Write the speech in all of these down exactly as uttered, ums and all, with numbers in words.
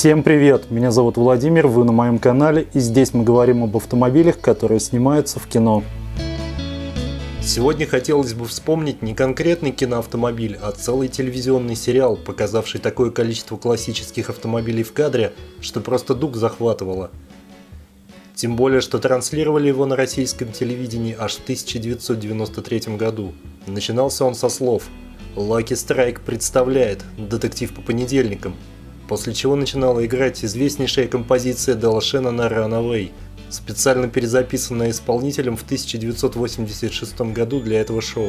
Всем привет! Меня зовут Владимир, вы на моем канале, и здесь мы говорим об автомобилях, которые снимаются в кино. Сегодня хотелось бы вспомнить не конкретный киноавтомобиль, а целый телевизионный сериал, показавший такое количество классических автомобилей в кадре, что просто дух захватывало. Тем более, что транслировали его на российском телевидении аж в тысяча девятьсот девяносто третьем году. Начинался он со слов «Lucky Strike представляет детектив по понедельникам», после чего начинала играть известнейшая композиция Дала на «Рана», специально перезаписанная исполнителем в тысяча девятьсот восемьдесят шестом году для этого шоу.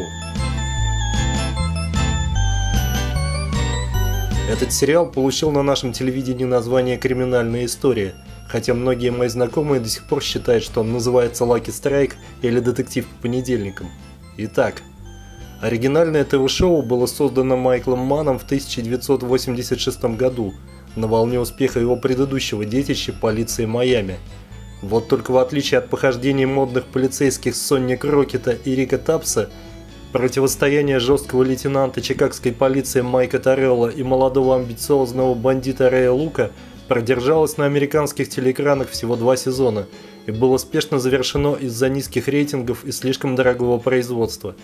Этот сериал получил на нашем телевидении название «Криминальная история», хотя многие мои знакомые до сих пор считают, что он называется «Lucky Strike» или «Детектив по понедельникам». Итак, оригинальное ТВ-шоу было создано Майклом Манном в тысяча девятьсот восемьдесят шестом году, на волне успеха его предыдущего детища «Полиции Майами». Вот только в отличие от похождений модных полицейских Сонни Крокета и Рика Тапса, противостояние жесткого лейтенанта чикагской полиции Майка Торелло и молодого амбициозного бандита Рэя Лука продержалось на американских телеэкранах всего два сезона и было спешно завершено из-за низких рейтингов и слишком дорогого производства.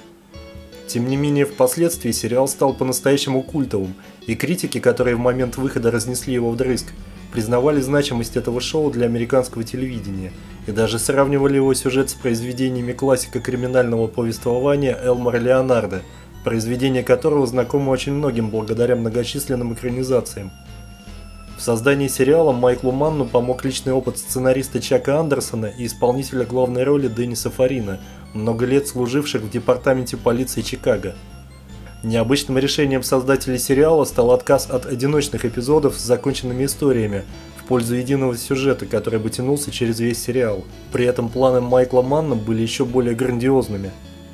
Тем не менее, впоследствии сериал стал по-настоящему культовым, и критики, которые в момент выхода разнесли его вдрызг, признавали значимость этого шоу для американского телевидения и даже сравнивали его сюжет с произведениями классика криминального повествования Элмора Леонарда, произведение которого знакомо очень многим благодаря многочисленным экранизациям. В создании сериала Майклу Манну помог личный опыт сценариста Чака Андерсона и исполнителя главной роли Дениса Фарина, много лет служивших в департаменте полиции Чикаго. Необычным решением создателей сериала стал отказ от одиночных эпизодов с законченными историями в пользу единого сюжета, который бы тянулся через весь сериал. При этом планы Майкла Манна были еще более грандиозными.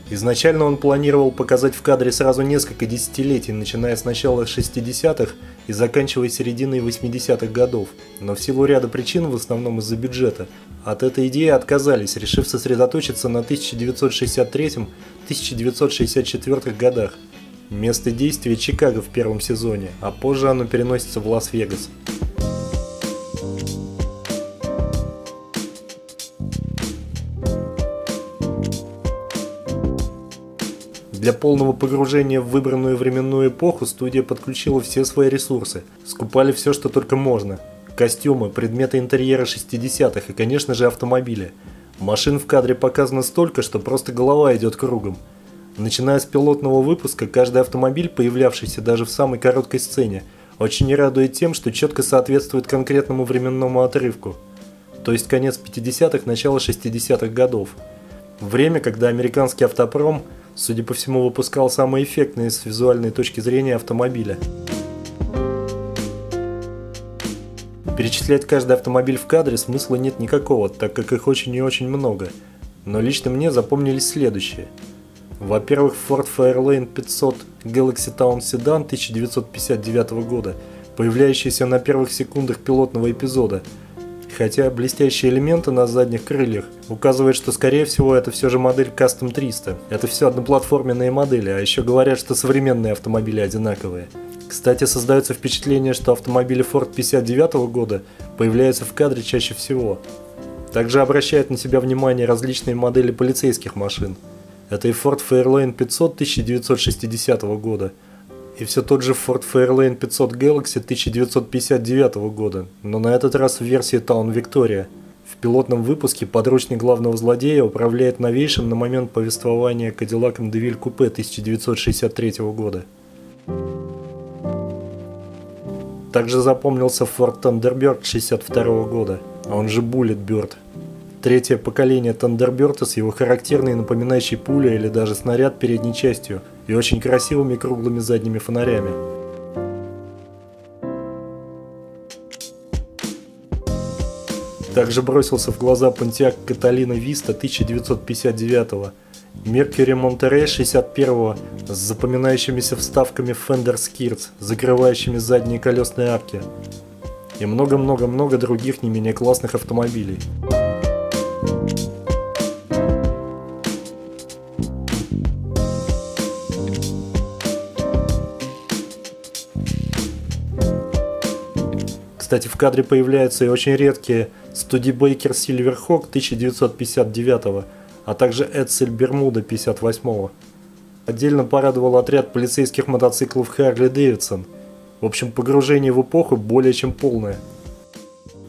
Изначально он планировал показать в кадре сразу несколько десятилетий, начиная с начала шестидесятых и заканчивая серединой восьмидесятых годов, но в силу ряда причин, в основном из-за бюджета, от этой идеи отказались, решив сосредоточиться на тысяча девятьсот шестьдесят третьем — тысяча девятьсот шестьдесят четвёртом годах. Место действия — Чикаго в первом сезоне, а позже оно переносится в Лас-Вегас. Для полного погружения в выбранную временную эпоху студия подключила все свои ресурсы, скупали все, что только можно. Костюмы, предметы интерьера шестидесятых и, конечно же, автомобили. Машин в кадре показано столько, что просто голова идет кругом. Начиная с пилотного выпуска, каждый автомобиль, появлявшийся даже в самой короткой сцене, очень радует тем, что четко соответствует конкретному временному отрывку, то есть конец пятидесятых, начало шестидесятых годов. Время, когда американский автопром, судя по всему, выпускал самые эффектные с визуальной точки зрения автомобиля. Перечислять каждый автомобиль в кадре смысла нет никакого, так как их очень и очень много. Но лично мне запомнились следующие. Во-первых, Ford Fairlane пятьсот Galaxy Town Sedan тысяча девятьсот пятьдесят девятого года, появляющийся на первых секундах пилотного эпизода. Хотя блестящие элементы на задних крыльях указывают, что скорее всего это все же модель Custom триста. Это все одноплатформенные модели, а еще говорят, что современные автомобили одинаковые. Кстати, создается впечатление, что автомобили Ford пятьдесят девятого года появляются в кадре чаще всего. Также обращают на себя внимание различные модели полицейских машин. Это и Ford Fairlane пятьсот тысяча девятьсот шестидесятого года, и все тот же Ford Fairlane пятьсот Galaxy тысяча девятьсот пятьдесят девятого года, но на этот раз в версии Таун Виктория. В пилотном выпуске подручник главного злодея управляет новейшим на момент повествования Кадиллаком Девиль Купе тысяча девятьсот шестьдесят третьего года. Также запомнился Ford Тандерберд шестьдесят второго года, он же Bullet Bird. Третье поколение Тандерберда с его характерной напоминающей пулей или даже снаряд передней частью и очень красивыми круглыми задними фонарями. Также бросился в глаза Pontiac Catalina Vista тысяча девятьсот пятьдесят девятого, Mercury Monterey шестьдесят первого с запоминающимися вставками Fender Skirts, закрывающими задние колесные арки, и много-много-много других не менее классных автомобилей. Кстати, в кадре появляются и очень редкие Студебейкер Сильверхок тысяча девятьсот пятьдесят девятого, а также Эдсель Бермуда пятьдесят восьмого. Отдельно порадовал отряд полицейских мотоциклов Харли Дэвидсон. В общем, погружение в эпоху более чем полное.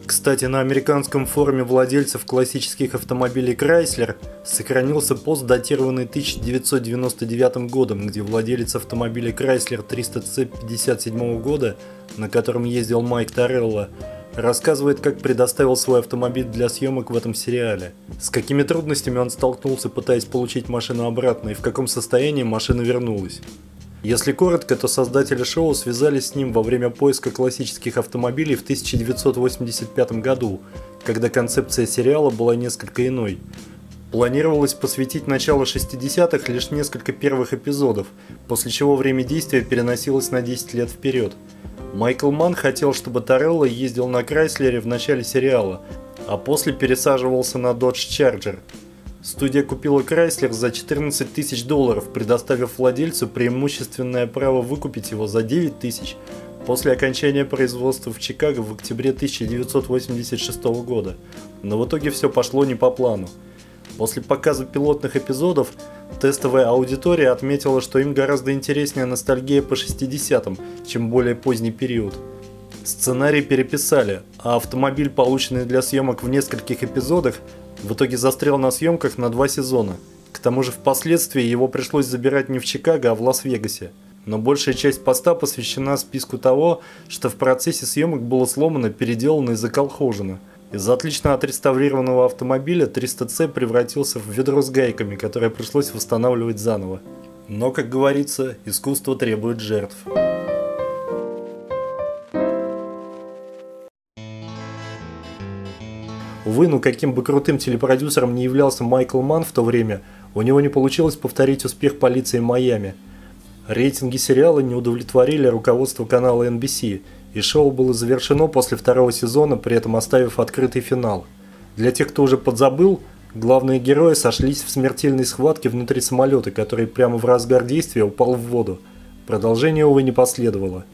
Кстати, на американском форуме владельцев классических автомобилей Chrysler сохранился пост, датированный тысяча девятьсот девяносто девятым годом, где владелец автомобиля Chrysler триста си тысяча девятьсот пятьдесят седьмого года, на котором ездил Майк Торелло, рассказывает, как предоставил свой автомобиль для съемок в этом сериале. С какими трудностями он столкнулся, пытаясь получить машину обратно, и в каком состоянии машина вернулась. Если коротко, то создатели шоу связались с ним во время поиска классических автомобилей в тысяча девятьсот восемьдесят пятом году, когда концепция сериала была несколько иной. Планировалось посвятить начало шестидесятых лишь несколько первых эпизодов, после чего время действия переносилось на десять лет вперед. Майкл Манн хотел, чтобы Торелло ездил на Крайслере в начале сериала, а после пересаживался на Dodge Charger. Студия купила Chrysler за четырнадцать тысяч долларов, предоставив владельцу преимущественное право выкупить его за девять тысяч после окончания производства в Чикаго в октябре тысяча девятьсот восемьдесят шестого года. Но в итоге все пошло не по плану. После показа пилотных эпизодов тестовая аудитория отметила, что им гораздо интереснее ностальгия по шестидесятым, чем более поздний период. Сценарий переписали, а автомобиль, полученный для съемок в нескольких эпизодах, в итоге застрял на съемках на два сезона. К тому же впоследствии его пришлось забирать не в Чикаго, а в Лас-Вегасе. Но большая часть поста посвящена списку того, что в процессе съемок было сломано, переделано и заколхожено. Из отлично отреставрированного автомобиля триста си превратился в ведро с гайками, которое пришлось восстанавливать заново. Но, как говорится, искусство требует жертв. Увы, ну каким бы крутым телепродюсером не являлся Майкл Манн в то время, у него не получилось повторить успех полиции Майами. Рейтинги сериала не удовлетворили руководство канала эн би си, и шоу было завершено после второго сезона, при этом оставив открытый финал. Для тех, кто уже подзабыл, главные герои сошлись в смертельной схватке внутри самолета, который прямо в разгар действия упал в воду. Продолжение, увы, не последовало.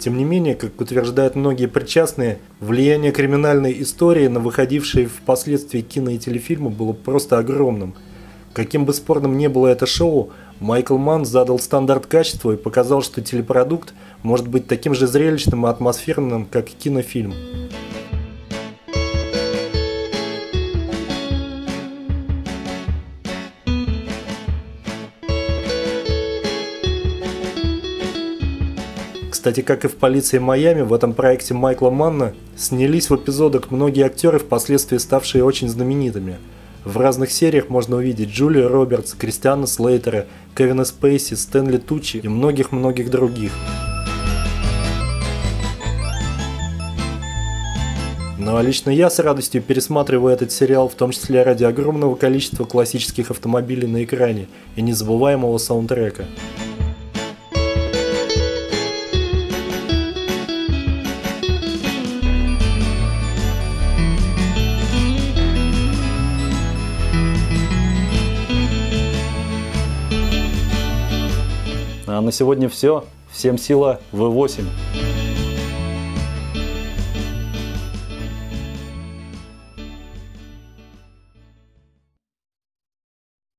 Тем не менее, как утверждают многие причастные, влияние криминальной истории на выходившие впоследствии кино и телефильмы было просто огромным. Каким бы спорным ни было это шоу, Майкл Манн задал стандарт качества и показал, что телепродукт может быть таким же зрелищным и атмосферным, как и кинофильм. Кстати, как и в «Полиции Майами», в этом проекте Майкла Манна снялись в эпизодах многие актеры, впоследствии ставшие очень знаменитыми. В разных сериях можно увидеть Джулию Робертс, Кристиана Слейтера, Кевина Спейси, Стэнли Тучи и многих-многих других. Ну а лично я с радостью пересматриваю этот сериал, в том числе ради огромного количества классических автомобилей на экране и незабываемого саундтрека. А на сегодня все. Всем сила ви восемь.